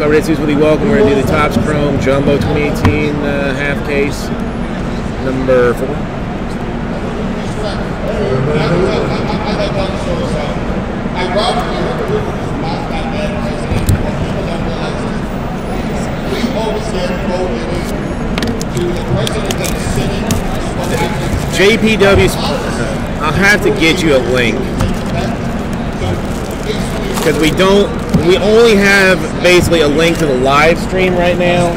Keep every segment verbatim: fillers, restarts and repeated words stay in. Club Red Series, Willie Welcome. We're going to do the Topps Chrome Jumbo twenty eighteen uh, half case, number four. J P W's, uh, I'll have to get you a link, because we don't, we only have basically a link to the live stream right now,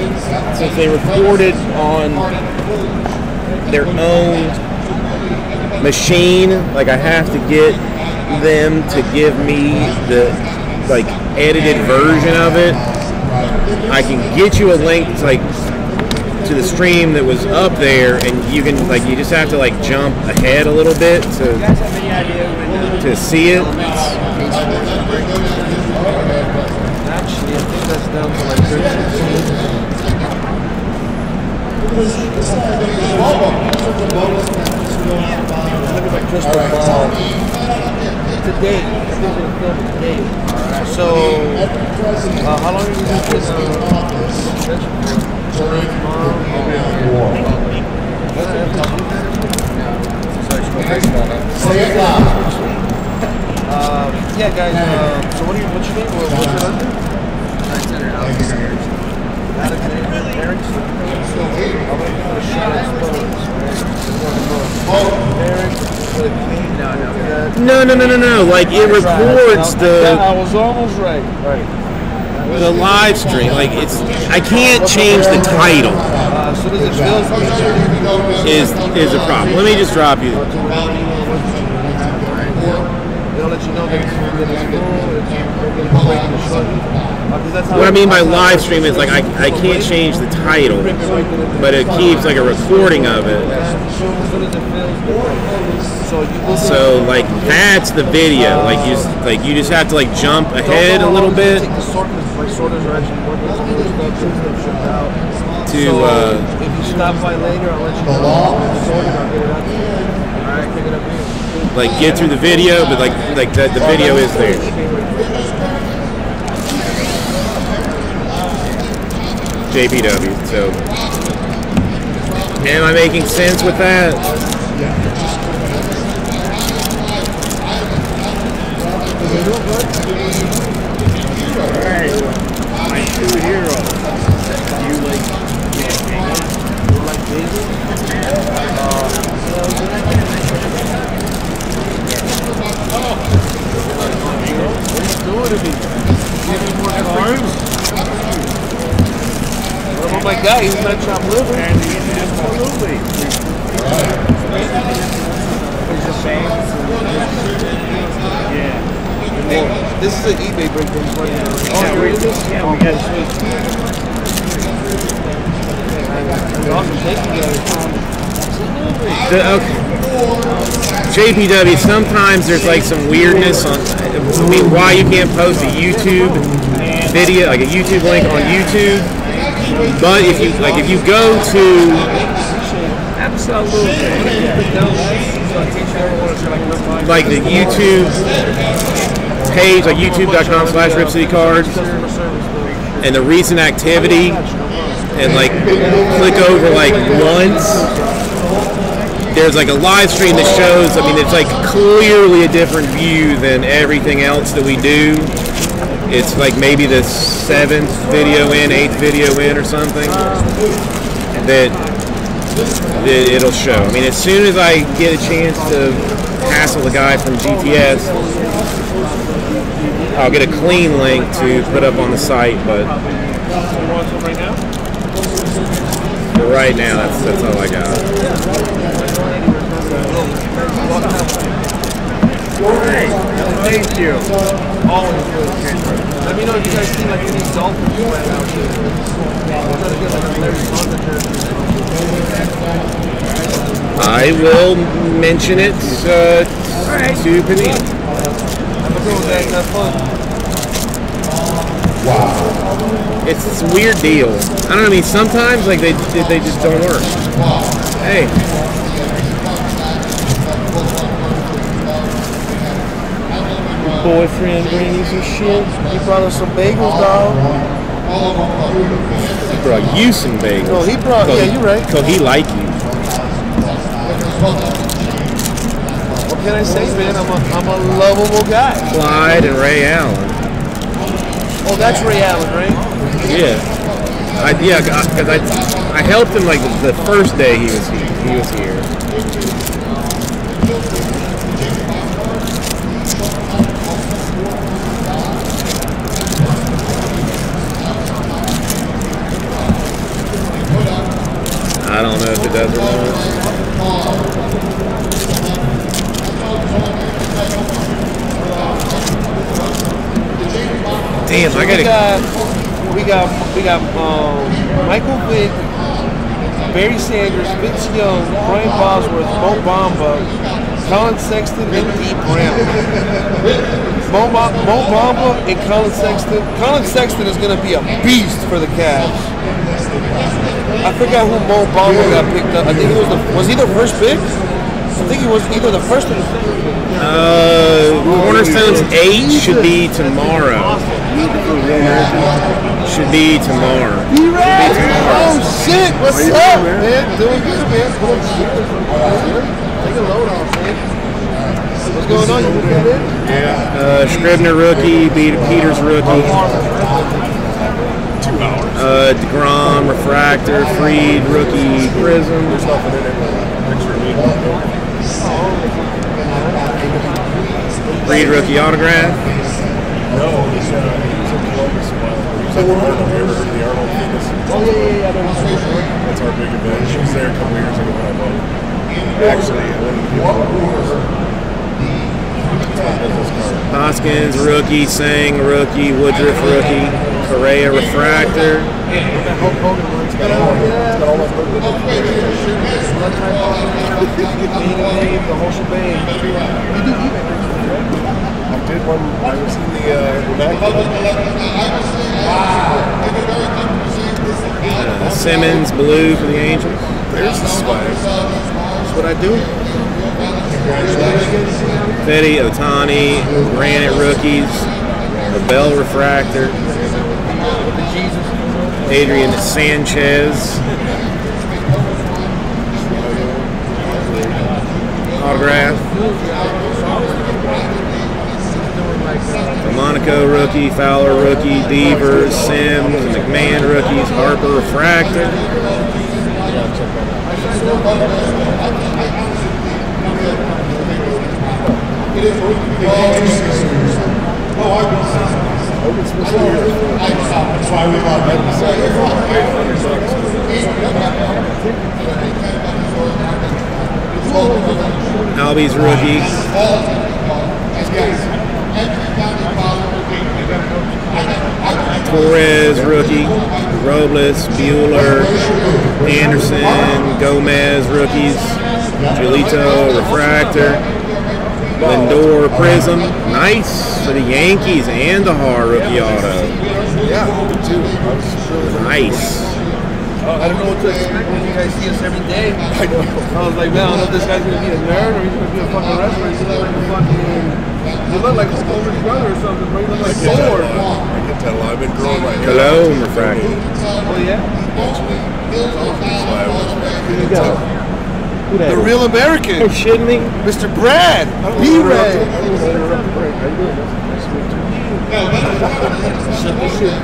since they recorded on their own machine. Like, I have to get them to give me the, like, edited version of it. I can get you a link to, like, to the stream that was up there, and you can, like, you just have to, like, jump ahead a little bit to, to see it. Down to like thirteen. Today, today. So, uh, how long are you doing this? Uh, yeah, guys. Uh, so, what are you? What's your name? What's your name? No, no, no, no, no. Like, it records the. I was almost right. Right. The live stream. Like, it's. I can't change the title. Is is a problem. Let me just drop you. They'll let you know that. What I mean by live stream is, like, I, I can't change the title, but it keeps, like, a recording of it. So, like, that's the video. Like, you like you just have to, like, jump ahead a little bit to. Uh, if you stop by later, I'll let you know. Like, get through the video, but like like the, the video is there. J P W, so am I making sense with that? Oh my God, he's not chopped liver. Absolutely. It's the same. Yeah. This is an eBay breakdown. Oh, we got it. Okay. J P W, sometimes there's like some weirdness on I mean, why you can't post a YouTube video, like a YouTube link on YouTube. But if you like, if you go to like the YouTube page, like youtube dot com slash rip city cards, and the recent activity, and like click over like once, there's like a live stream that shows. I mean, it's like clearly a different view than everything else that we do. It's like maybe the seventh video in, eighth video in, or something that, that it'll show. I mean, as soon as I get a chance to hassle the guy from G T S, I'll get a clean link to put up on the site. But for right now, that's that's all I got. Thank you. Always really good. Let me know if you guys see like any Dolphins right out here. I'm trying to get like a Larry Zonda jersey. I will mention it uh, right. to Panini. Have a cool day. Have fun. Wow. It's this weird deal. I don't know. I mean, sometimes like they they just don't work. Hey. Boyfriend bringing you some shit. You brought us some bagels, dog. He brought you some bagels. Oh, he brought, so yeah, he, you're right. So he like you. What can I say, man? I'm a, I'm a lovable guy. Clyde and Ray Allen. Oh, that's Ray Allen, right? Yeah. I, yeah, because I, I helped him like the first day he was here. He was here. I don't know if it does or not. Damn, I gotta. Got, we got we got um, Michael Vick, Barry Sanders, Vince Young, Brian Bosworth, Mo Bamba, Colin Sexton, and Dee Brown. Mo, Mo Bamba and Colin Sexton. Colin Sexton is gonna be a beast for the Cavs. I forgot who Mo Bamba got picked up. I think he was the was he the first pick? I think he was either the first or the second. Uh, Cornerstone's eight should be tomorrow. Should be tomorrow. Should be tomorrow. Oh shit! What's up, man? Doing good, man. Take a load off, man. What's going on? You good, man? Yeah. Uh, Scribner rookie beat Peters rookie. Uh, DeGrom, Refractor, Freed, Rookie, Prism. There's nothing in it. Extra meat. Freed, Rookie, Autograph. No, it's a Columbus one. He's at the Arnold River, the Arnold Fitness. That's our big event. She was there a couple years ago when I bought it. Actually, I went to the Arnold. Hoskins, Rookie, Sang, Rookie, Woodruff, Rookie. Correa refractor. I did one. I was in the. Uh, Simmons blue for the Angels. There's the swag. That's what I do. Fetty, Otani, Granite rookies, the Bell refractor. Adrian Sanchez. Autograph. The Monaco rookie, Fowler rookie, Devers, Sims, McMahon rookies, Harper refractor. Oh, I Open Smith's here. That's why we love it. Albies rookie. Torres rookie. Robles, Bueller, Anderson, Gomez rookies. Giolito refractor. Lindor Prism, nice for the Yankees and the Har rookie auto. Yeah, too. Nice. Uh, I don't know what to expect when you guys see us every day. I know. I was like, man, I don't know if this guy's gonna be a nerd or he's gonna be a fucking wrestler. He's gonna be a fucking. You look like his older brother or something. Or you look like Thor. I can tell. I've been growing right now. Hello, refractor. Oh yeah. Here you go. The real American. You're shitting me? Mister Brad. B-Ray.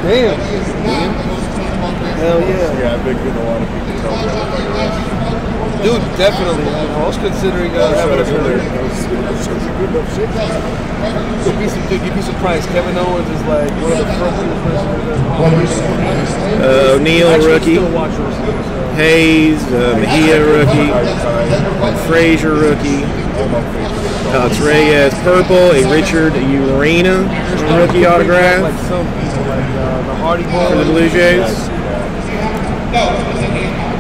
Damn. Hell yeah. Yeah, I've been getting a lot of people tell me. Dude, definitely. I was considering uh, having a career. Dude, you'd be surprised. Kevin Owens is like one of the first. Uh, O'Neal rookie. Hayes, uh, Mejia rookie, Frazier rookie, Alex Reyes purple, a Richard Urena rookie autograph for the Blue Jays.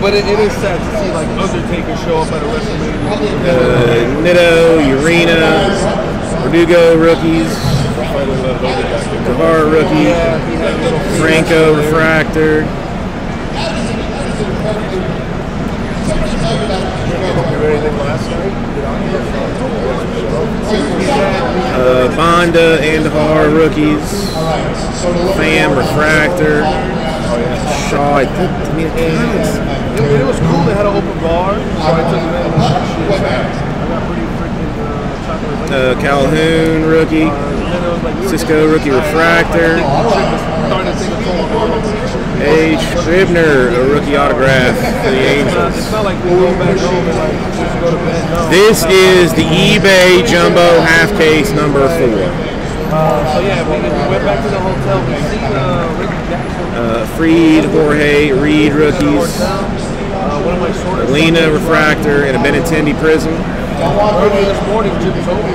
But it, it is sad to see like Undertaker show up at a WrestleMania. Uh, Nitto, Urena, Verdugo rookies, Cavara rookie, Franco refractor. Uh, Bonda and Har rookies, Fam refractor. Shaw, I think. I mean, it, it, it was cool. They had an open bar, so I took advantage of that shit. I got pretty freaking uh, chocolate. Uh, Calhoun rookie. Uh, like Cisco rookie refractor. H. Scribner, a rookie autograph for the Angels. This is the eBay Jumbo half case number four. Uh, so yeah, we went back to the hotel. We seen uh, Ricky Jackson. Uh, Freed, Jorge, Reed rookies. Uh, one of my shortest. Lena refractor and a Benintendi prism. Earlier this morning, Jim told me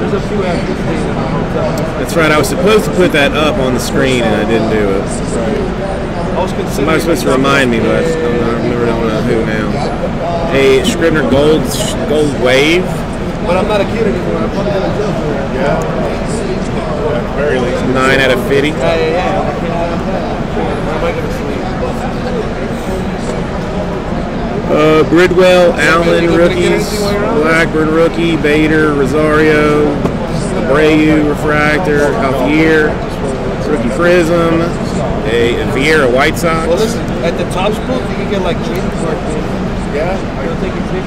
there's a few after days in the hotel. That's right. I was supposed to put that up on the screen and I didn't do it. I was Somebody was supposed to remind me, but I don't know, I remember don't know who now. A Scribner gold gold wave. But I'm not a kid anymore. I'm probably gonna jump for it. Yeah. At very least. Nine out of fifty. Yeah, yeah, yeah. I'm a kid out of that. Am I gonna sleep? Uh, Bridwell, Allen rookies, Blackburn rookie, Bader, Rosario, Abreu refractor, Javier, rookie prism, a Vieira White Sox. Well, listen, at the Topps booth, you can get like Jim for it. Yeah. I don't think you can.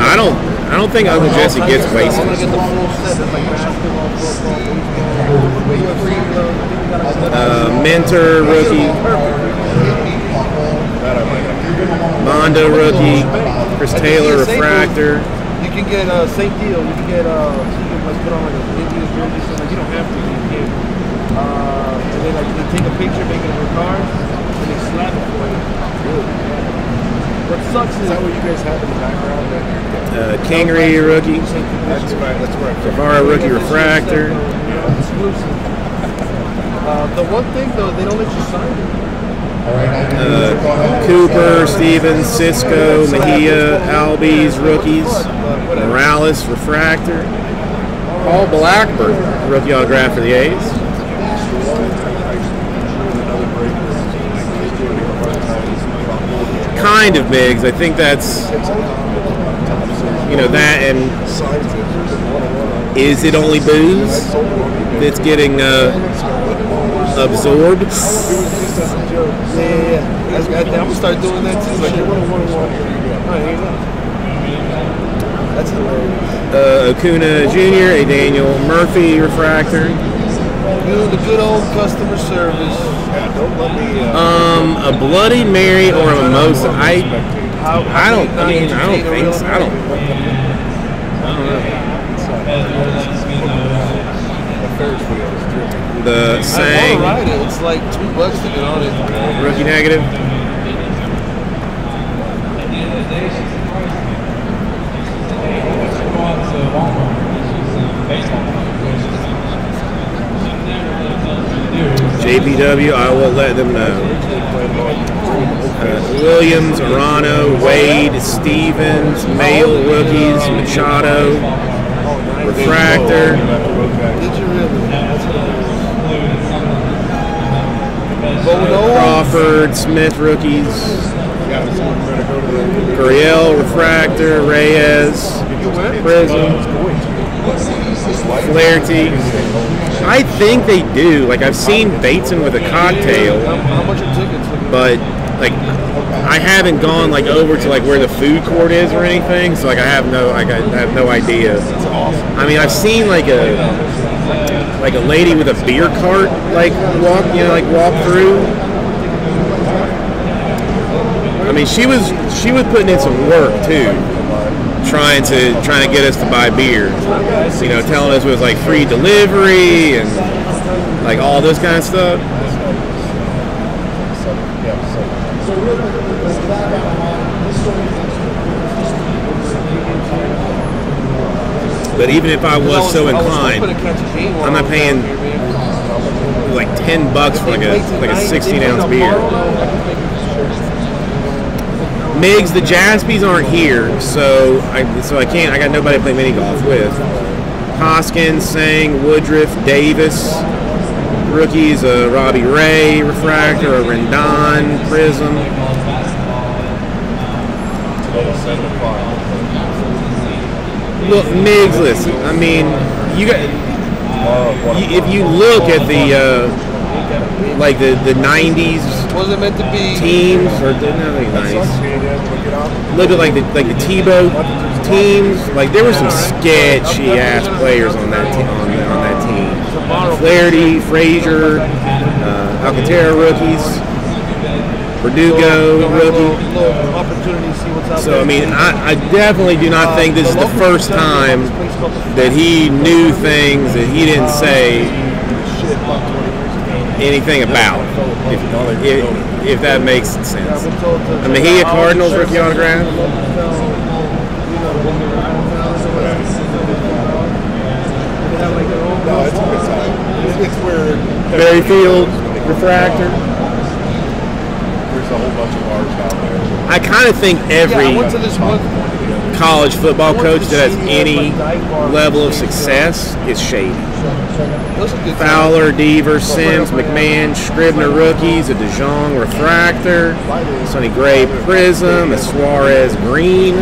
I don't. I don't think Uncle Jesse gets wasted. Uh, Mentor rookie, Mondo rookie, Chris Taylor refractor. You can get a Saint Deal. You can get uh, you can like put on like a Indian jersey. So like you don't have to. You can uh, and then like you can take a picture, make it a card, and they slap it for you. What sucks is that what you guys have in the background? Uh, Kingery rookie. That's right. That's right. Cavara rookie refractor. Yeah. Exclusive. Uh, the one thing though, they don't let you sign it. Uh, Cooper, Stevens, Cisco, Mejia, Albies rookies, Morales refractor, Paul Blackburn rookie autograph for the A's. Kind of bigs. I think that's, you know, that and is it only booze that's getting uh, absorbed? Yeah, yeah, yeah. I'm gonna start doing that too. Like, that's hilarious. Uh, Acuña Junior, a Daniel Murphy refractor. The good old customer service. Um, a Bloody Mary or a mimosa? I, I don't. I mean, I don't think so. I don't. I don't know. The Sang. It's like two bucks to get on it. Rookie negative. J P W, I will let them know. Uh, Williams, Arano, Wade, Stevens, male rookies, Machado, refractor. Crawford, Smith rookies. Gurriel, refractor. Reyes, prism. Flaherty. I think they do. Like, I've seen Bateson with a cocktail, but like I haven't gone like over to like where the food court is or anything. So like I have no, like I have no idea. I mean, I've seen like a like a lady with a beer cart like walk, you know, like walk through. I mean, she was she was putting in some work too. Trying to trying to get us to buy beer, you know, telling us it was like free delivery and like all this kind of stuff. But even if I was so inclined, I'm not paying like ten bucks for like a like a sixteen ounce beer. Migs, the Jaspies aren't here, so I so I can't. I got nobody to play mini golf with. Hoskins, Sang, Woodruff, Davis, rookies. Uh, Robbie Ray, refractor. A Rendon, prism. Look, Migs, listen. I mean, you got. If you look at the. Uh, yeah. like the, the nineties wasn't meant to be teams, or they're nothing nice. A little bit like the like the Tebow teams. Like there were some sketchy ass players on that team, on, on that team. Flaherty, Frazier, uh, Alcantara rookies, Verdugo rookie. So I mean, I, I definitely do not think this is the first time that he knew things that he didn't say anything about, if, if, if that makes sense. I mean, he a Cardinals rookie autograph. Barry Field refractor. There's a whole bunch of ours out there. I kind of think every college football coach that has any level of success is shady. Fowler, Deaver, Sims, McMahon, Scribner rookies, a DeJong refractor, Sonny Gray prism, a Suarez green.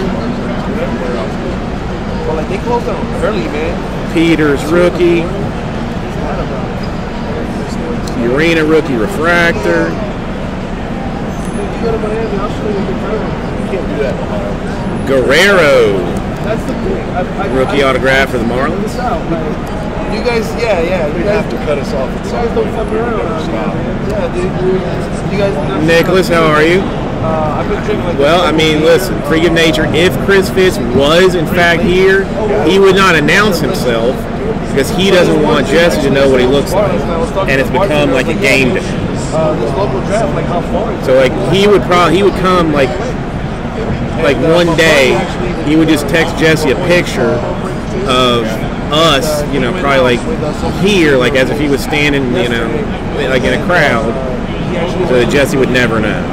Well, like they closed down early, man. Peters rookie, Urena rookie refractor. Guerrero rookie autograph for the Marlins. You guys, yeah, yeah. You guys have to cut us off. You guys don't fuck around. Yeah, dude. You guys. Nicholas, how are you? Uh, I've been drinking like well, I mean, listen, forgive nature. If Chris Fisk was in fact here, he would not announce himself because he doesn't want Jesse to know what he looks like, and it's become like a game day. So like he would probably he would come like like one day he would just text Jesse a picture of us, you know, probably like here, like as if he was standing, you know, like in a crowd, so that Jesse would never know.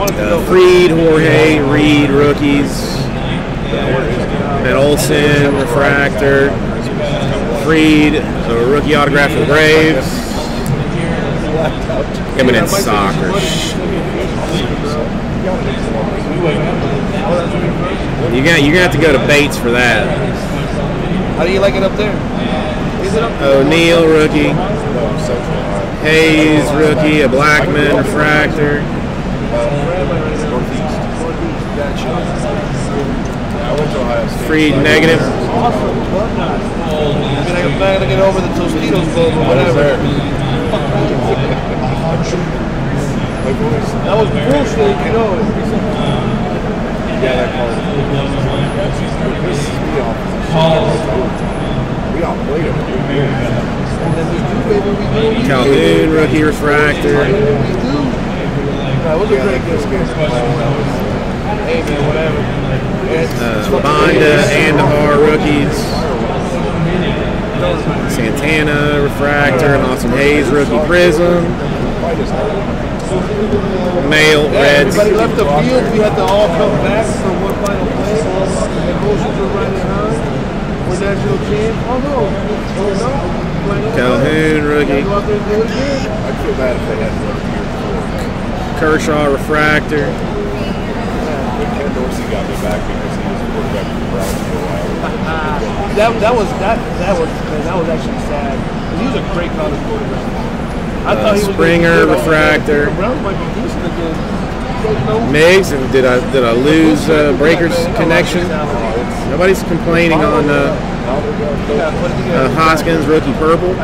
Uh, Freed, Jorge, Reed, rookies, and Olsen, refractor. Freed, a rookie autograph for the Braves. Him and it's soccer. You got, you're gonna have to go to Bates for that. How do you like it up there? O'Neill rookie, Hayes rookie, a Blackman refractor. Freed negative. I'm not gonna get over the Tostitos bowl, but whatever. That was bullshit, you know. Calhoun rookie refractor. Uh, Bonda, Andahar rookies. Santana refractor and Austin Hayes rookie prism. Male Reds. Everybody left the field. We had to all come back for one final play. Calhoun rookie. I feel bad if they had Kershaw refractor. Ken Dorsey got me back because he was a quarterback for the Browns for a while. That that was that that was that was actually sad. He was a great college quarterback. I thought he was Springer refractor. The Browns might be decent again. Miggs, and did I did I lose uh, Breaker's connection? Nobody's complaining on uh, uh, Hoskins rookie purple.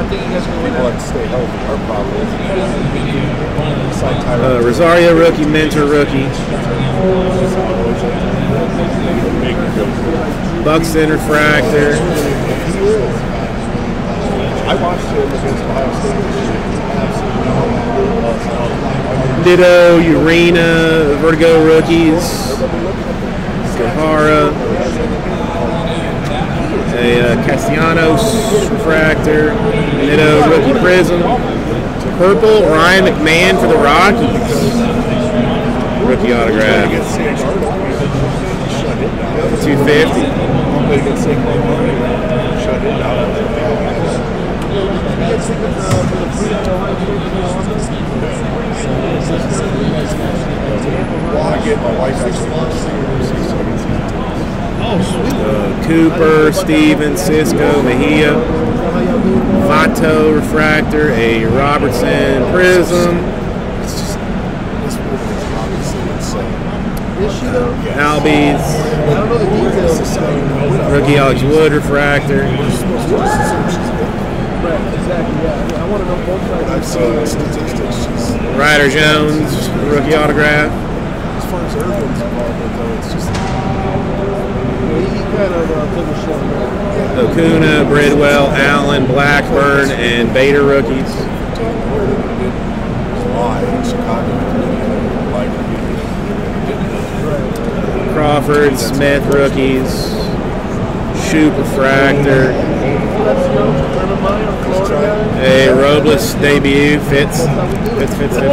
Uh, Rosario rookie, Mentor rookie. Buxton refractor. I watched him against Ohio State. Ditto, Urena, Vertigo rookies, Cavara, a uh, Castellanos refractor, Ditto rookie prism, purple Ryan McMahon for the Rockies, rookie autograph, two fifty. Uh, Cooper, Stevens, Cisco, Mejia. Votto refractor, a Robertson prism. It's just, this book is obviously insane. Is she though? Albies. I don't know the details. Rookie Alex Wood refractor. Right, exactly, yeah. I want to know both sides. I've seen the statistics. Ryder Jones, rookie autograph. As far as Irvin's involvement, though, it's just. He kind of took a shot. Acuna, Bridwell, Allen, Blackburn, and Bader rookies. Crawford, Smith rookies. Shoop refractor. A Robles debut. Fitz. Fitz, Fitz, Fitz, Fitz.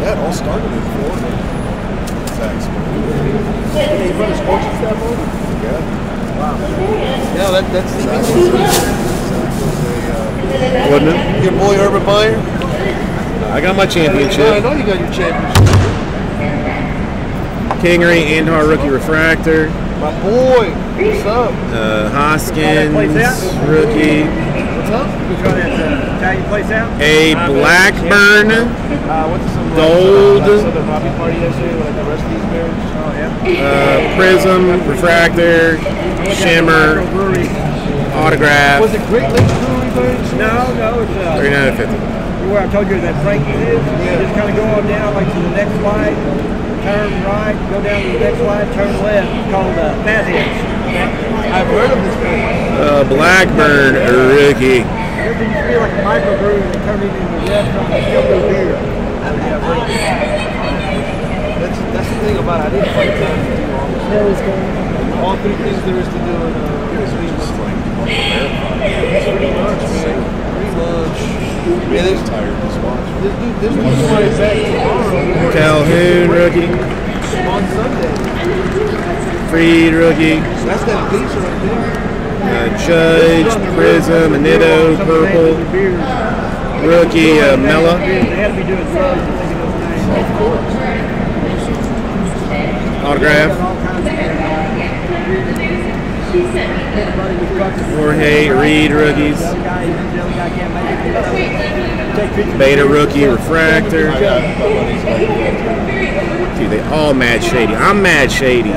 That all started in Florida. Thanks. They run a sports staff over? Yeah. Wow. Yeah, that, that's the thing. Wasn't it? Your boy Urban Meyer? I got my championship. I know you got your championship. Kingery, Andar rookie refractor. My boy, what's up? Uh, Hoskins, rookie. What's up? We're trying to uh, tag your place out. A Blackburn, gold. Uh, Prism, refractor, Shimmer, autograph. Was it Great Lakes Brewery? No, no. thirty-nine fifty. Where I told you that Frankie is. Just kind of go on down like to the next slide. Turn right, go down to the next line, turn left, called uh, Fatheads. I've heard of this place. Uh, Blackburn, a rookie. Everything used to be like a microbrewery and they turned it into a restaurant and still do beer. That's, that's the thing about it. I didn't find time to do all this. All three things there is to do in uh, is just like on the marathon. Pretty much, pretty much. Yeah, there's tired this watch. This dude, this dude's going back tomorrow. Calhoun rookie. On Sunday. Freed rookie. That's that pizza right there. Uh, Judge, Prism, Anito, Purple. Rookie, uh, Mella. Autograph. Jorge, Reed rookies. Beta rookie refractor. Dude, they all mad shady. I'm mad shady.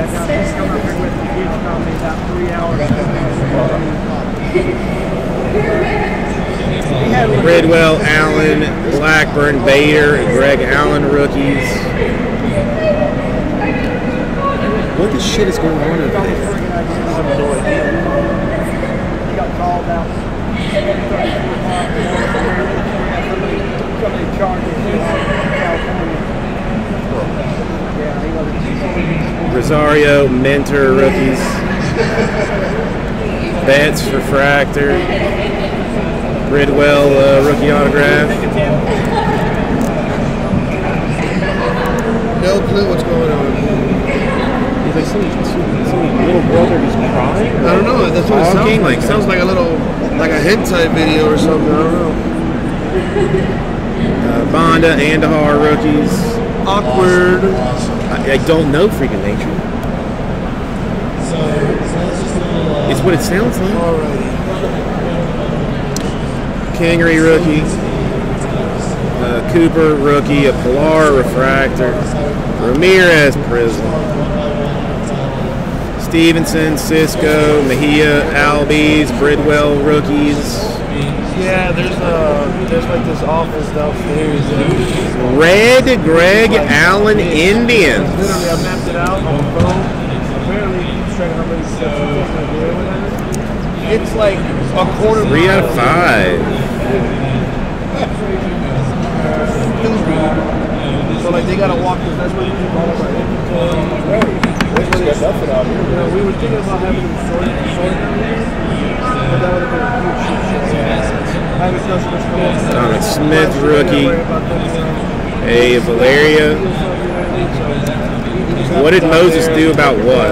Bridwell, Allen, Blackburn, Bader, and Greg Allen rookies. What the shit is going on over there? He got called out. Rosario, Mentor rookies. Betts, refractor. Bridwell, uh, rookie autograph. No clue what's going on. Is there some little brother who's crying? I don't know. That's what it sounds like. Sounds like a little. Like a hentai video or something, I don't know. Uh, Bonda, Andahar rookies. Awkward. Awesome. I, I don't know freaking nature. So, so just little, uh, it's what it sounds like. Alrighty. Kingery rookie. Uh, Cooper rookie. A Pilar refractor. Ramirez prism. Stevenson, Cisco, Mejia, Albies, Bridwell rookies. Yeah, there's uh, there's like this office downstairs. Uh, Red, Greg, like, Allen, Indians. Literally, I mapped it out on the phone. Apparently, he's trying to remember this stuff. It's like a quarter. Three out of five. uh, so like they gotta walk this. That's where you keep all of our inventory. We were thinking about having them short, short, but that would have been a huge shit show. I have a customer for Donald Smith rookie, a Valeria. What did Moses do about what?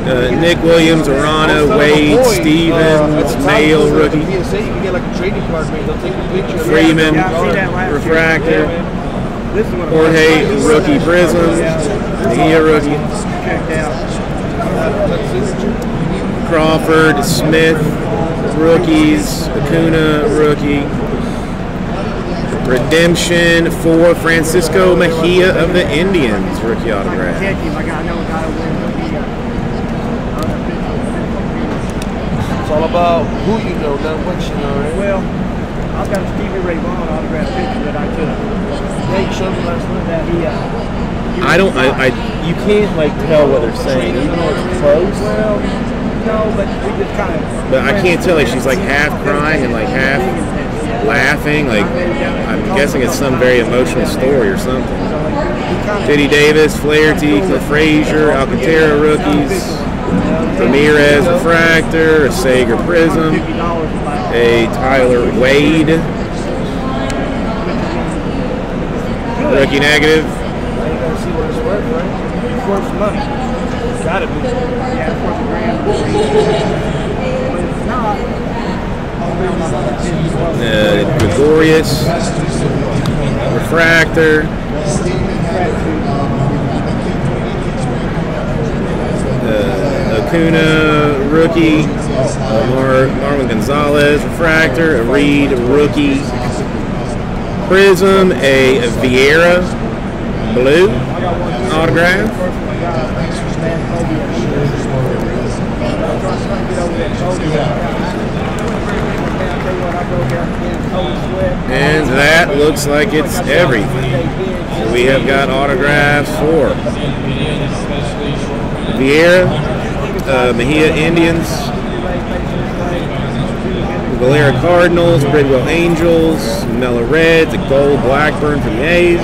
Uh, Nick Williams, Arana, Wade, Stevens, uh, Nail rookie. P S A, you can get like a trading card, they'll take the picture. Freeman, yeah, refractor. Yeah, Jorge, rookie prism. Mejia, rookie. Crawford, Smith, rookies. Acuna, rookie. Redemption for Francisco Mejia of the Indians, rookie autograph. It's all about who you know, not what you know, right? Well, I've got a Stevie Ray Vaughan autograph picture that I took. I don't, I, I, you can't like tell what they're saying, even though it's close. Well, no, but we just kind of. But I can't tell, like she's like half crying and like half laughing. Like I'm guessing it's some very emotional story or something. J D Davis, Flaherty, Cliff Frazier, Alcantara rookies. Ramirez refractor, a Sager prism, a Tyler Wade, rookie negative. Uh, Gregorius refractor. Uh, Acuna, rookie, uh, Mar Marwin Gonzalez, refractor, a Reed, rookie, prism, a, a Vieira, blue, autograph. And that looks like it's everything. So we have got autographs for Vieira, Uh, Mejia Indians, Valera Cardinals, Bridwell Angels, Mella Reds, a gold Blackburn for the A's,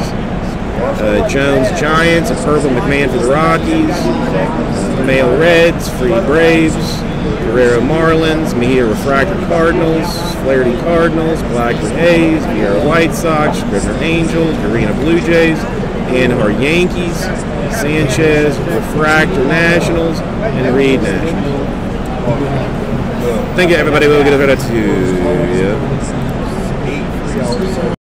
uh, Jones Giants, a purple McMahon for the Rockies, Male Reds, Free Braves, Guerrero Marlins, Mejia Refractor Cardinals, Flaherty Cardinals, Blackburn A's, Vieira White Sox, Scrivener Angels, Arena Blue Jays, and our Yankees, Sanchez, Refractor Nationals, and Reed Nationals. Thank you, everybody. We'll get a better to you. Yeah.